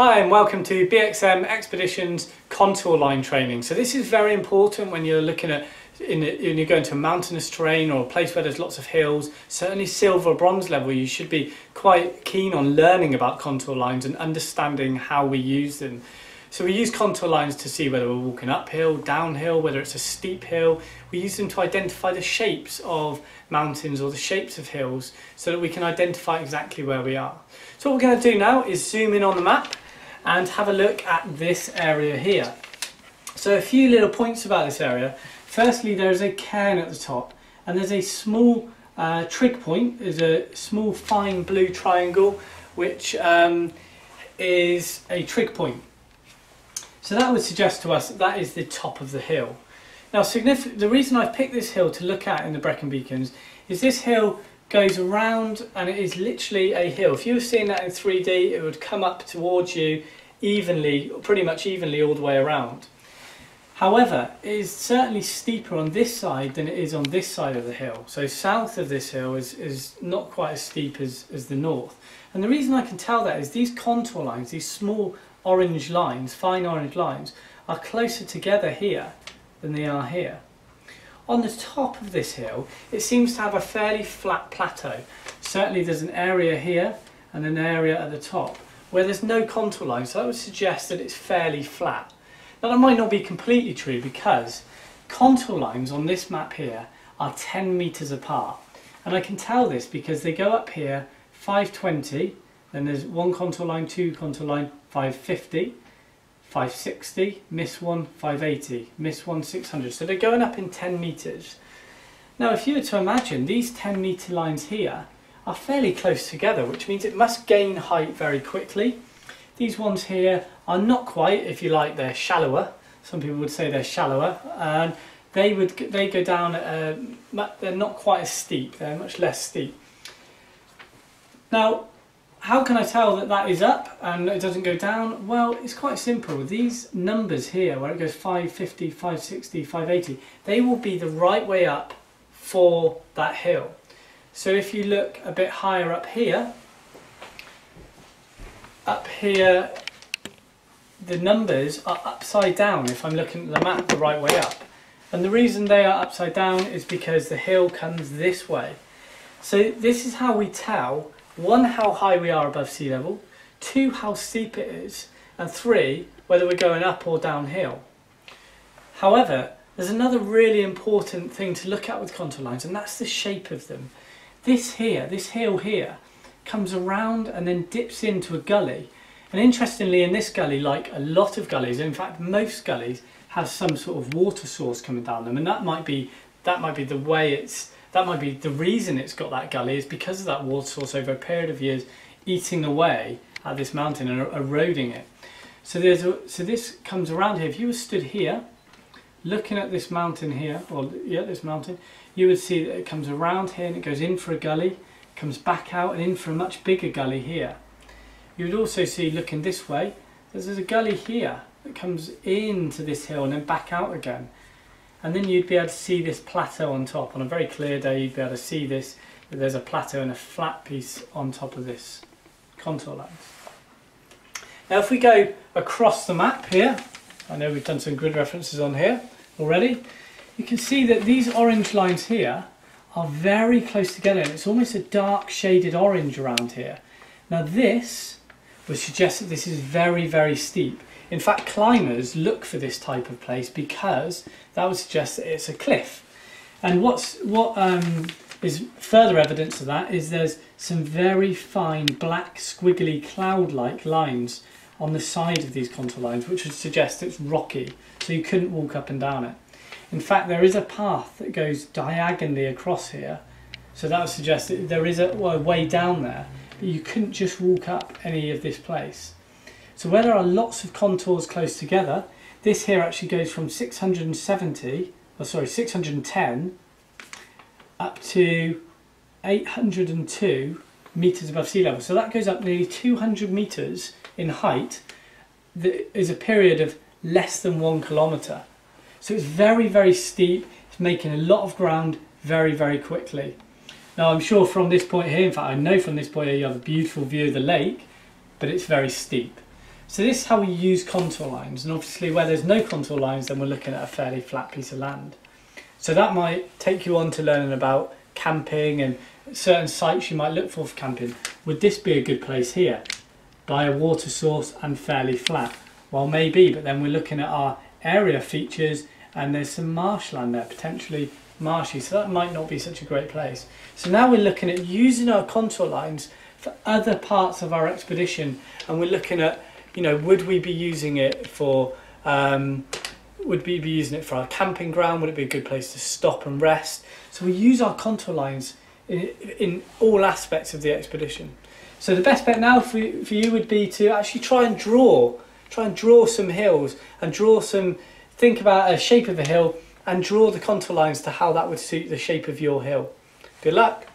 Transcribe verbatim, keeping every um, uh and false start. Hi and welcome to B X M Expeditions contour line training. So this is very important when you're looking at in a, when you're going to a mountainous terrain or a place where there's lots of hills. Certainly silver or bronze level, you should be quite keen on learning about contour lines and understanding how we use them. So we use contour lines to see whether we're walking uphill, downhill, whether it's a steep hill. We use them to identify the shapes of mountains or the shapes of hills so that we can identify exactly where we are. So what we're going to do now is zoom in on the map and have a look at this area here. So a few little points about this area. Firstly, there is a cairn at the top and there's a small uh, trig point, there's a small fine blue triangle which um, is a trig point. So that would suggest to us that, that is the top of the hill. Now the reason I've picked this hill to look at in the Brecon Beacons is this hill goes around and it is literally a hill. If you were seeing that in three D, it would come up towards you evenly, pretty much evenly all the way around. However, it is certainly steeper on this side than it is on this side of the hill. So south of this hill is, is not quite as steep as, as the north. And the reason I can tell that is these contour lines, these small orange lines, fine orange lines, are closer together here than they are here. On the top of this hill, it seems to have a fairly flat plateau. Certainly there's an area here and an area at the top where there's no contour line, so that would suggest that it's fairly flat. Now that might not be completely true because contour lines on this map here are ten metres apart. And I can tell this because they go up here five twenty, then there's one contour line, two contour line, five fifty. five sixty, miss one, five eighty, miss one, six hundred. So they're going up in ten metres. Now if you were to imagine, these ten metre lines here are fairly close together, which means it must gain height very quickly. These ones here are not quite, if you like, they're shallower. Some people would say they're shallower. And they, would, they go down, at a, they're not quite as steep, they're much less steep. Now, how can I tell that that is up and it doesn't go down? Well, it's quite simple. These numbers here, where it goes five fifty, five sixty, five eighty, they will be the right way up for that hill. So if you look a bit higher up here, up here the numbers are upside down if I'm looking at the map the right way up. And the reason they are upside down is because the hill comes this way. So this is how we tell one, how high we are above sea level, two, how steep it is, and three, whether we're going up or downhill. However, there's another really important thing to look at with contour lines, and that's the shape of them. This here, this hill here, comes around and then dips into a gully. And interestingly, in this gully, like a lot of gullies, in fact most gullies, have some sort of water source coming down them, and that might be that might be the way it's That might be the reason it's got that gully, is because of that water source over a period of years eating away at this mountain and eroding it. So, there's a, so this comes around here. If you were stood here, looking at this mountain here, or yeah, this mountain, you would see that it comes around here and it goes in for a gully, comes back out and in for a much bigger gully here. You would also see, looking this way, there's a gully here that comes into this hill and then back out again. And then you'd be able to see this plateau on top. On a very clear day, you'd be able to see this, that there's a plateau and a flat piece on top of this contour line. Now if we go across the map here, I know we've done some grid references on here already, you can see that these orange lines here are very close together and it's almost a dark shaded orange around here. Now this would suggest that this is very, very steep. In fact, climbers look for this type of place because that would suggest that it's a cliff. And what's, what um, is further evidence of that is there's some very fine black squiggly cloud-like lines on the side of these contour lines, which would suggest it's rocky, so you couldn't walk up and down it. In fact, there is a path that goes diagonally across here, so that would suggest that there is a, well, a way down there, but you couldn't just walk up any of this place. So where there are lots of contours close together, this here actually goes from six hundred seventy, or sorry, six hundred ten up to eight hundred two metres above sea level. So that goes up nearly two hundred metres in height. That is a period of less than one kilometre. So it's very, very steep. It's making a lot of ground very, very quickly. Now I'm sure from this point here, in fact I know from this point here you have a beautiful view of the lake, but it's very steep. So this is how we use contour lines, and obviously where there's no contour lines, then we're looking at a fairly flat piece of land. So that might take you on to learning about camping and certain sites you might look for for camping. Would this be a good place here? By a water source and fairly flat? Well, maybe, but then we're looking at our area features and there's some marshland there, potentially marshy, so that might not be such a great place. So now we're looking at using our contour lines for other parts of our expedition, and we're looking at, you know, would we be using it for um, would we be using it for our camping ground? Would it be a good place to stop and rest? So we use our contour lines in, in all aspects of the expedition. So the best bet now for, for you would be to actually try and draw try and draw some hills and draw some think about a shape of a hill and draw the contour lines to how that would suit the shape of your hill. Good luck.